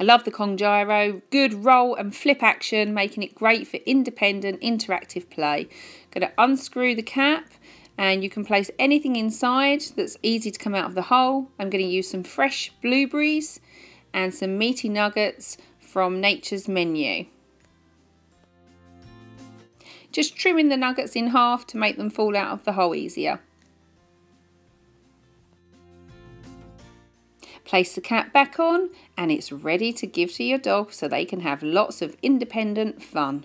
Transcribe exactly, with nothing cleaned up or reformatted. I love the Kong Gyro, good roll and flip action, making it great for independent, interactive play. Going to unscrew the cap, and you can place anything inside that's easy to come out of the hole. I'm going to use some fresh blueberries and some meaty nuggets from Nature's Menu. Just trimming the nuggets in half to make them fall out of the hole easier. Place the cap back on and it's ready to give to your dog so they can have lots of independent fun.